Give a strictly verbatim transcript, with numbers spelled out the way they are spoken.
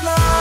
flow.